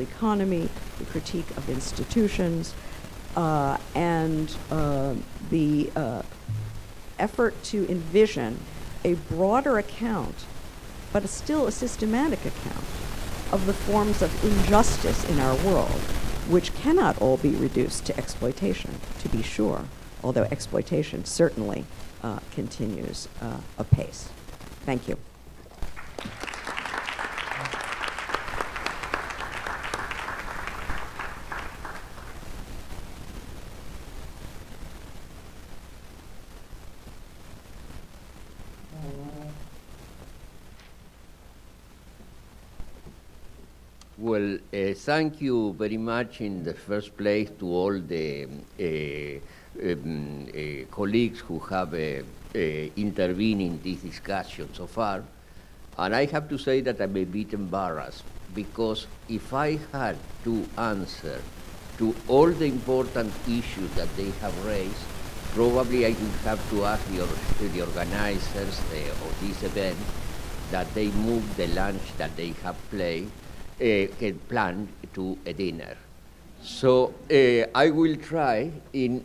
economy, the critique of institutions, and the effort to envision a broader account, but still a systematic account, of the forms of injustice in our world, which cannot all be reduced to exploitation, to be sure, although exploitation certainly continues apace. Thank you. Well, thank you very much in the first place to all the colleagues who have intervened in this discussion so far. And I have to say that I'm a bit embarrassed, because if I had to answer to all the important issues that they have raised, probably I would have to ask the organizers of this event that they move the lunch that they have planned to a dinner. So I will try in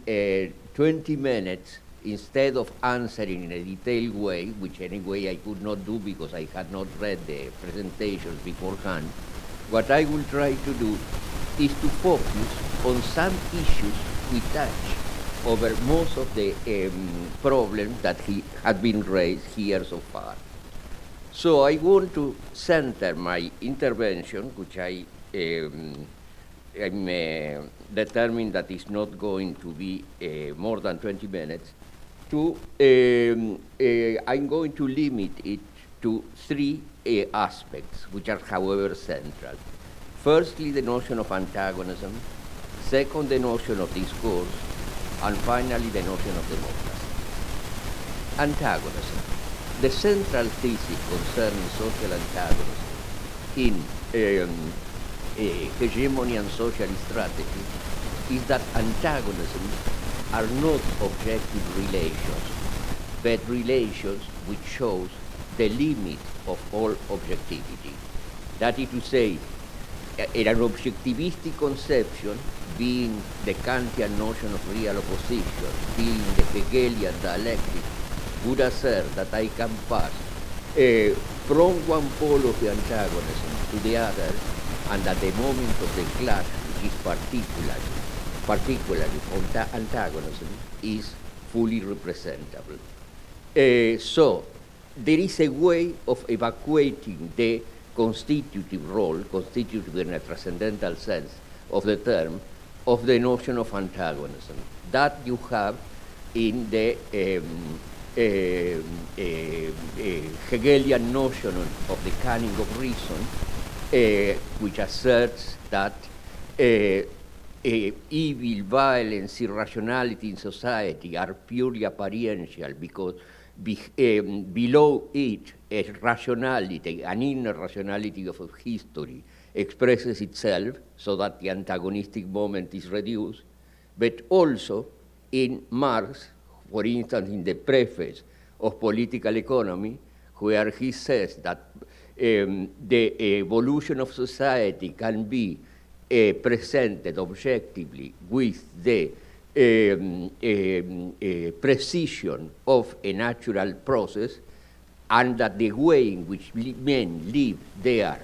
20 minutes, instead of answering in a detailed way, which anyway I could not do because I had not read the presentations beforehand, what I will try to do is to focus on some issues we touched over most of the problems that had been raised here so far. So I want to center my intervention, which I'm determined that is not going to be more than 20 minutes, to I'm going to limit it to three aspects, which are, however, central. Firstly, the notion of antagonism. Second, the notion of discourse. And finally, the notion of democracy. Antagonism. The central thesis concerning social antagonism in Hegemony and Socialist Strategy is that antagonisms are not objective relations, but relations which shows the limit of all objectivity. That is to say, in an objectivistic conception, being the Kantian notion of real opposition, being the Hegelian dialectic, would assert that I can pass from one pole of the antagonism to the other, and that the moment of the clash, which is particularly antagonism, is fully representable. So there is a way of evacuating the constitutive role, constitutive in a transcendental sense of the term, of the notion of antagonism that you have in the Hegelian notion of the cunning of reason, which asserts that evil, violence, irrationality in society are purely apparential, because below it a rationality, an inner rationality of history expresses itself, so that the antagonistic moment is reduced. But also in Marx, for instance, in the preface of Political Economy, where he says that the evolution of society can be presented objectively with the precision of a natural process, and that the way in which men live their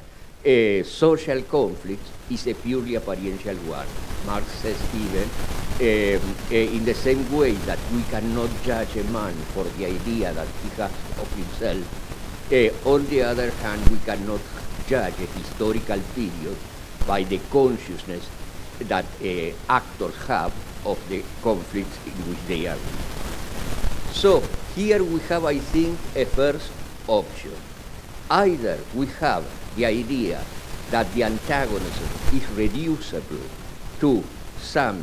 social conflicts is a purely apparential one. Marx says even, in the same way that we cannot judge a man for the idea that he has of himself, on the other hand, we cannot judge a historical period by the consciousness that actors have of the conflicts in which they are. So here we have, I think, a first option. Either we have the idea that the antagonism is reducible to some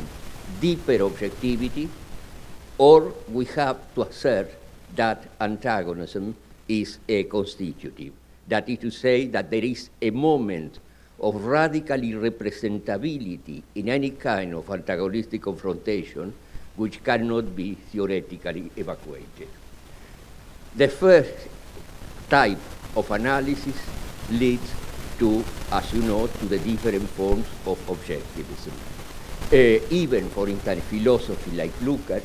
deeper objectivity, or we have to assert that antagonism is constitutive. That is to say that there is a moment of radical irrepresentability in any kind of antagonistic confrontation which cannot be theoretically evacuated. The first type of analysis leads to, as you know, to the different forms of objectivism. Even, for instance, philosophy like Lukács,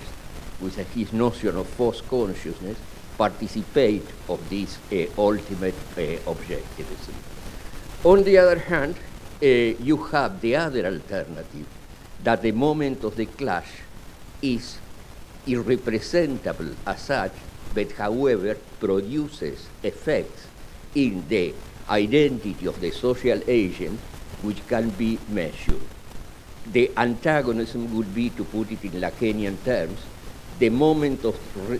with his notion of false consciousness, participate of this ultimate objectivism. On the other hand, you have the other alternative, that the moment of the clash is irrepresentable as such, but however produces effects in the identity of the social agent which can be measured. The antagonism would be, to put it in Lacanian terms, the moment of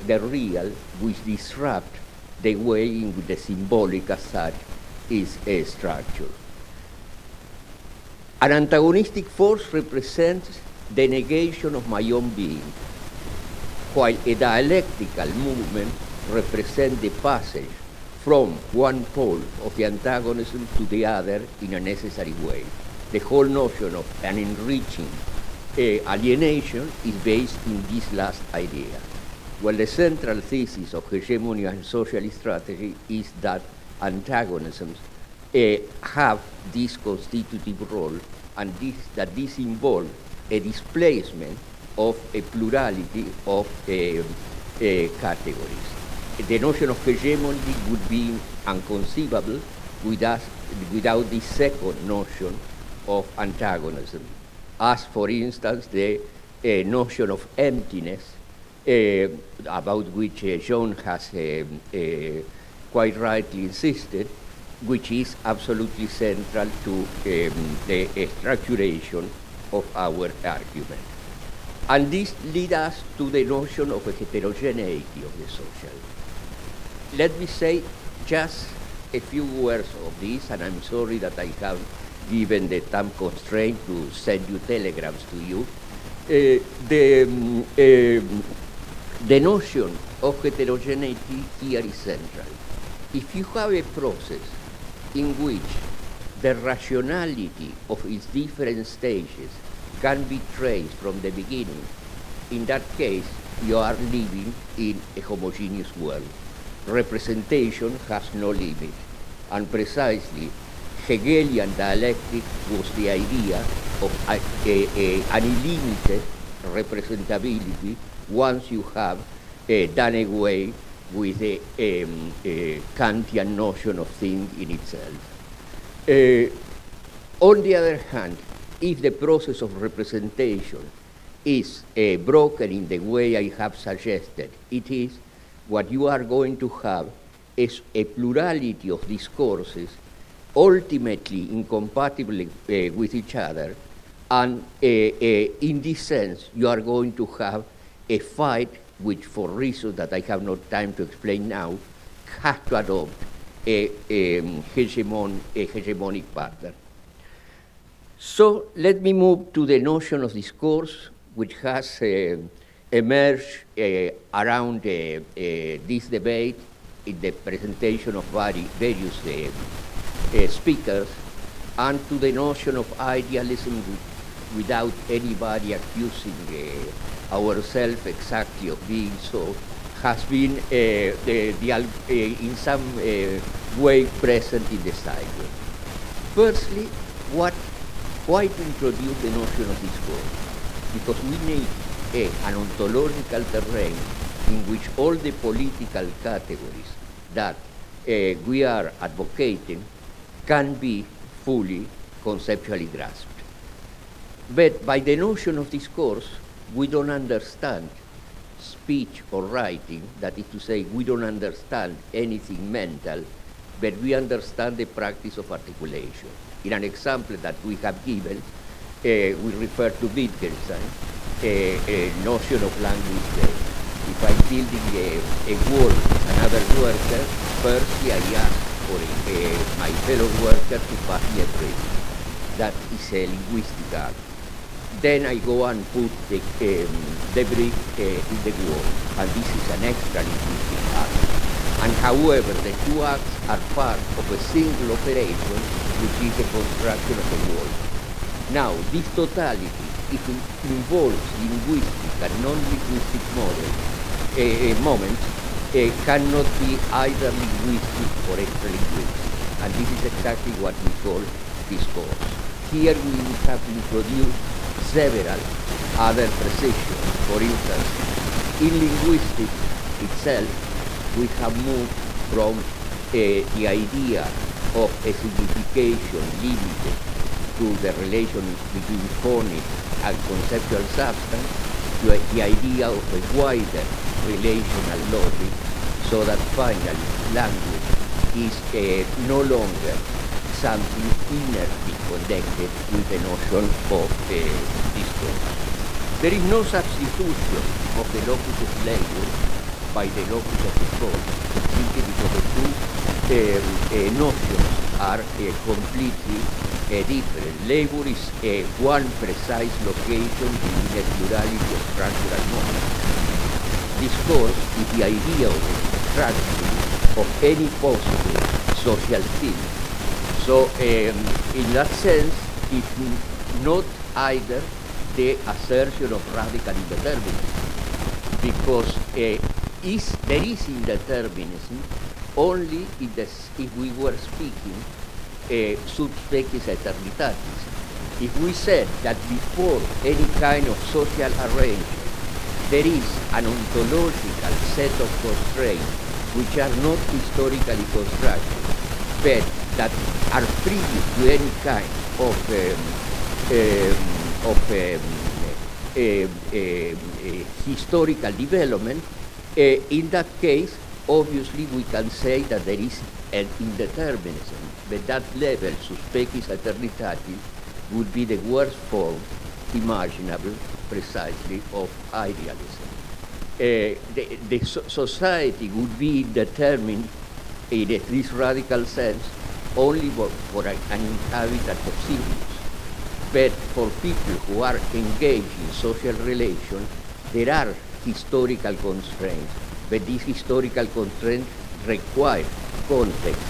the real which disrupts the way in which the symbolic as such is a structure. An antagonistic force represents the negation of my own being, while a dialectical movement represents the passage from one pole of the antagonism to the other in a necessary way. The whole notion of an enriching alienation is based in this last idea. Well, the central thesis of Hegemony and Socialist Strategy is that antagonisms have this constitutive role, and that this involves a displacement of a plurality of categories. The notion of hegemony would be inconceivable without this second notion of antagonism, as, for instance, the notion of emptiness, about which John has quite rightly insisted, which is absolutely central to the structuration of our argument. And this leads us to the notion of a heterogeneity of the social. Let me say just a few words of this, and I'm sorry that I have given the time constraint to send you telegrams to you. The notion of heterogeneity here is central. If you have a process in which the rationality of its different stages can be traced from the beginning, in that case, you are living in a homogeneous world. Representation has no limit, and precisely Hegelian dialectic was the idea of an unlimited representability once you have done away with the Kantian notion of thing in itself. On the other hand, if the process of representation is broken in the way I have suggested, it is what you are going to have is a plurality of discourses ultimately incompatible with each other, and in this sense, you are going to have a fight which, for reasons that I have no time to explain now, has to adopt a hegemonic pattern. So let me move to the notion of discourse, which has emerged around this debate in the presentation of various speakers, and to the notion of idealism without anybody accusing ourselves exactly of being so, has been in some way present in the cycle. Firstly, why to introduce the notion of discourse? Because we need an ontological terrain in which all the political categories that we are advocating can be fully conceptually grasped. But by the notion of discourse, we don't understand speech or writing, that is to say, we don't understand anything mental, but we understand the practice of articulation. In an example that we have given, we refer to Wittgenstein, a notion of language there. If I'm building a wall with another worker, firstly I ask for my fellow worker to pass me a brick. That is a linguistic act. Then I go and put the brick in the wall, and this is an extra linguistic act. And however, the two acts are part of a single operation, which is the construction of the wall. Now, this totality, if it involves linguistic and non-linguistic moments, cannot be either linguistic or extra-linguistic. and this is exactly what we call discourse. Here we would have introduced several other precisions. For instance, in linguistics itself, we have moved from the idea of a signification limited to the relation between phonic and conceptual substance to the idea of a wider relational logic, so that finally language is no longer something inertly connected with the notion of discourse. There is no substitution of the locus of language by the locus of discourse, simply because the two notions are completely different. Labor is one precise location in the plurality of structural moments. Discourse is the idea of the structure of any possible social thing. So in that sense, it's not either the assertion of radical indeterminism, because there is indeterminism only in this, if we were speaking sub species eternitatis. If we said that before any kind of social arrangement there is an ontological set of constraints which are not historically constructed, but that are previous to any kind of historical development, in that case, obviously we can say that there is an indeterminism, but that level, sub species eternitatis, would be the worst form imaginable, precisely, of idealism. The society would be determined in this radical sense only for an inhabitant of Sirius. But for people who are engaged in social relations, there are historical constraints, but these historical constraints require context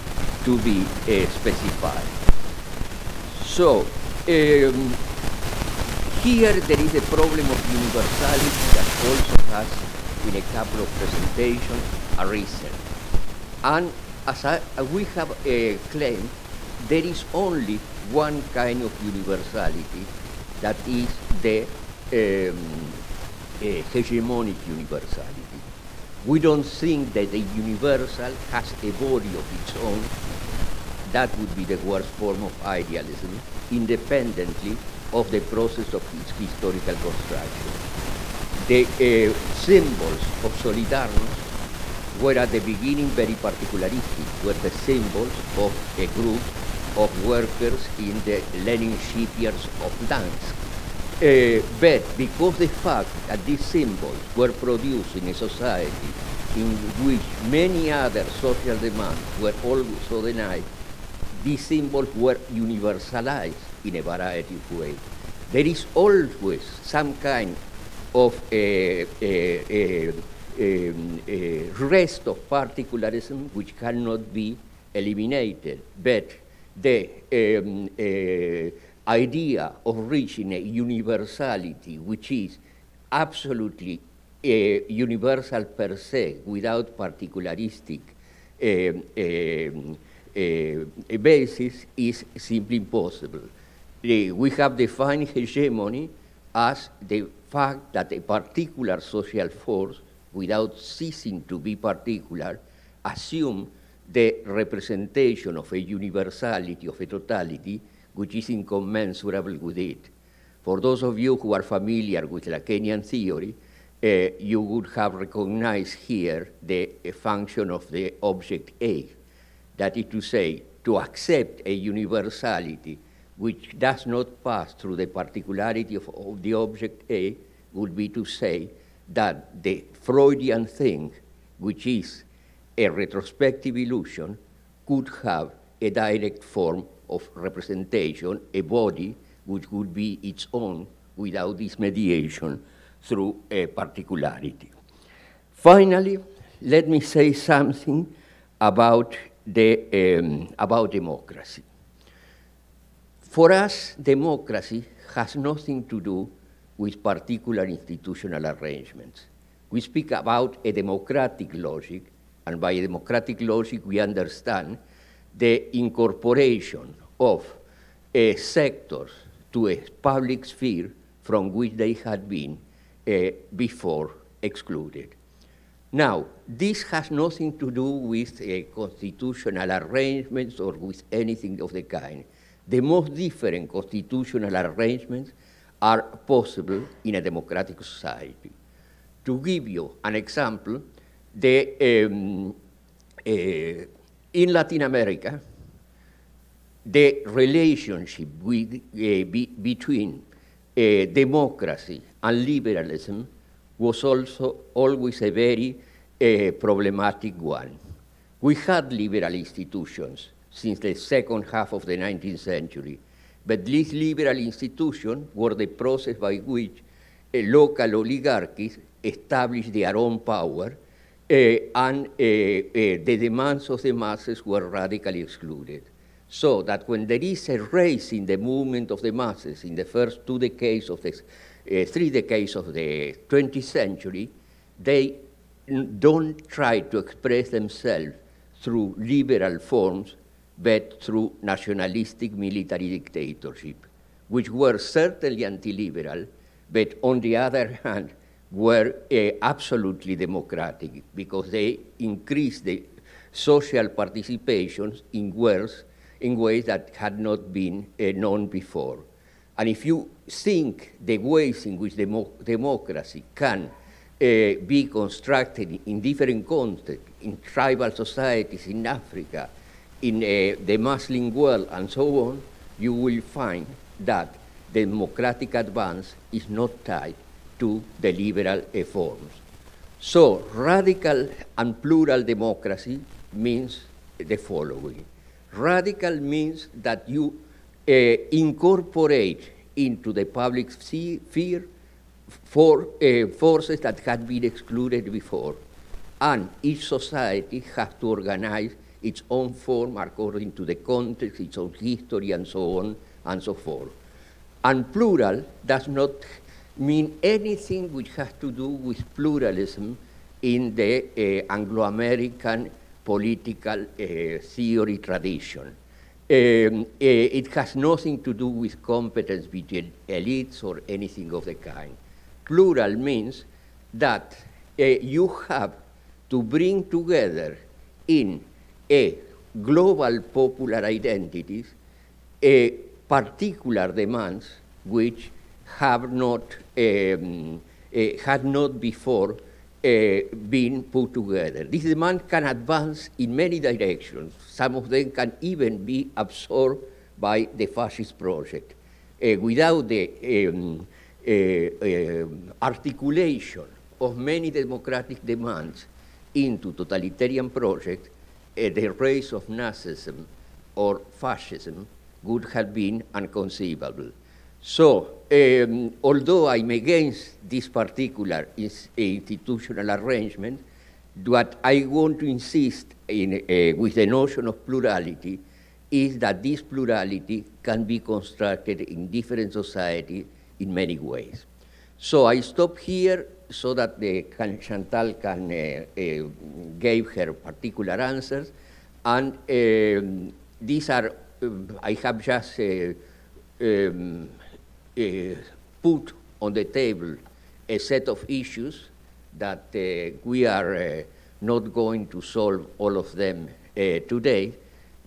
to be specified. So, here there is a problem of universality that also has, in a couple of presentations, arisen. And as we have claimed, there is only one kind of universality, that is the hegemonic universality. We don't think that the universal has a body of its own. That would be the worst form of idealism, independently of the process of its historical construction. The symbols of Solidarnosc were at the beginning very particularistic, were the symbols of a group of workers in the Lenin shipyards of Gdansk. But because the fact that these symbols were produced in a society in which many other social demands were also denied, these symbols were universalized in a variety of ways. There is always some kind of a rest of particularism which cannot be eliminated, but the idea of reaching a universality which is absolutely universal per se, without particularistic basis, is simply impossible. We have defined hegemony as the fact that a particular social force, without ceasing to be particular, assumes the representation of a universality, of a totality, which is incommensurable with it. For those of you who are familiar with Lacanian theory, you would have recognized here the function of the object A. That is to say, to accept a universality which does not pass through the particularity of the object A would be to say that the Freudian thing, which is a retrospective illusion, could have a direct form of representation, a body which would be its own without this mediation through a particularity. Finally, let me say something about democracy. For us, democracy has nothing to do with particular institutional arrangements. We speak about a democratic logic, and by democratic logic we understand the incorporation of sectors to a public sphere from which they had been before excluded. Now, this has nothing to do with constitutional arrangements or with anything of the kind. The most different constitutional arrangements are possible in a democratic society. To give you an example, in Latin America, the relationship between democracy and liberalism was also always a very problematic one. We had liberal institutions since the second half of the 19th century, but these liberal institutions were the process by which local oligarchies established their own power, and the demands of the masses were radically excluded. So that when there is a race in the movement of the masses in the first two decades of the, three decades of the 20th century, they don't try to express themselves through liberal forms, but through nationalistic military dictatorship, which were certainly anti-liberal, but on the other hand, were absolutely democratic, because they increased the social participations in ways that had not been known before. And if you think the ways in which democracy can be constructed in different contexts, in tribal societies in Africa, in the Muslim world, and so on, you will find that the democratic advance is not tied to the liberal forms. So radical and plural democracy means the following. Radical means that you incorporate into the public sphere for forces that had been excluded before, and each society has to organize its own form according to the context, its own history, and so on and so forth. And plural does not mean anything which has to do with pluralism in the Anglo-American political theory tradition. It has nothing to do with competence between elites or anything of the kind. Plural means that you have to bring together in a global popular identities a particular demands which have not, had not before been put together. This demand can advance in many directions. Some of them can even be absorbed by the fascist project. Without the articulation of many democratic demands into totalitarian projects, the rise of Nazism or fascism would have been inconceivable. So, although I'm against this particular institutional arrangement, what I want to insist in, with the notion of plurality is that this plurality can be constructed in different societies in many ways. So I stop here so that Chantal can give her particular answers, and these are, I have just put on the table a set of issues that we are not going to solve all of them today,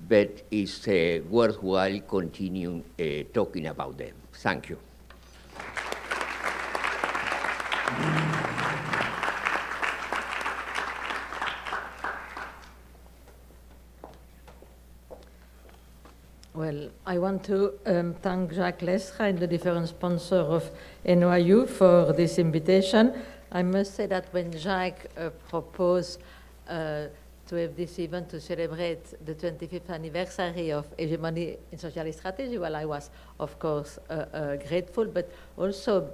but it's worthwhile continuing talking about them. Thank you. Well, I want to thank Jacques Lestra and the different sponsor of NYU for this invitation. I must say that when Jacques proposed to have this event to celebrate the 25th anniversary of Hegemony and Socialist Strategy, well, I was, of course, grateful, but also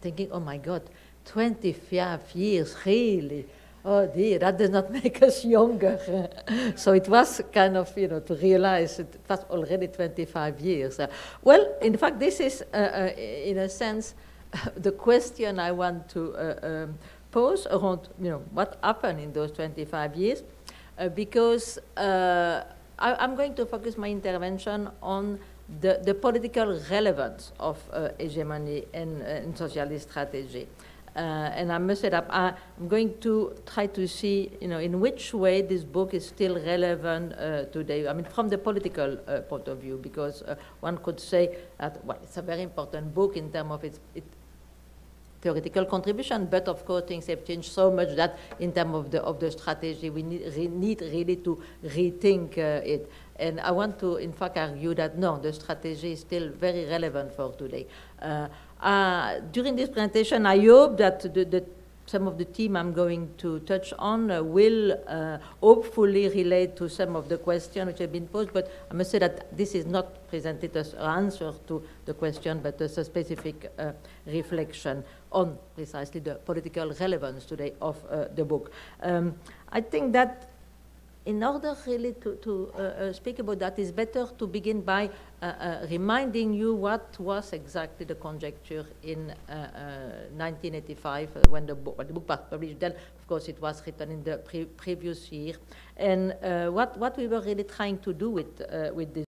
thinking, oh my God, 25 years, really? Oh dear, that does not make us younger. So it was kind of, you know, to realize it was already 25 years. Well, in fact, this is, in a sense, the question I want to pose around, you know, what happened in those 25 years, because I'm going to focus my intervention on the political relevance of hegemony and socialist strategy. And I must say that I'm going to try to see, you know, in which way this book is still relevant today. I mean, from the political point of view, because one could say that, well, it's a very important book in terms of its theoretical contribution, but of course things have changed so much that in terms of the strategy, we need really to rethink it. And I want to, in fact, argue that no, the strategy is still very relevant for today. During this presentation, I hope that some of the theme I'm going to touch on will hopefully relate to some of the questions which have been posed, but I must say that this is not presented as an answer to the question, but as a specific reflection on precisely the political relevance today of the book. I think that in order really to speak about that, it's better to begin by reminding you what was exactly the conjecture in 1985 when the book was published. Then, of course, it was written in the previous year. And what we were really trying to do with this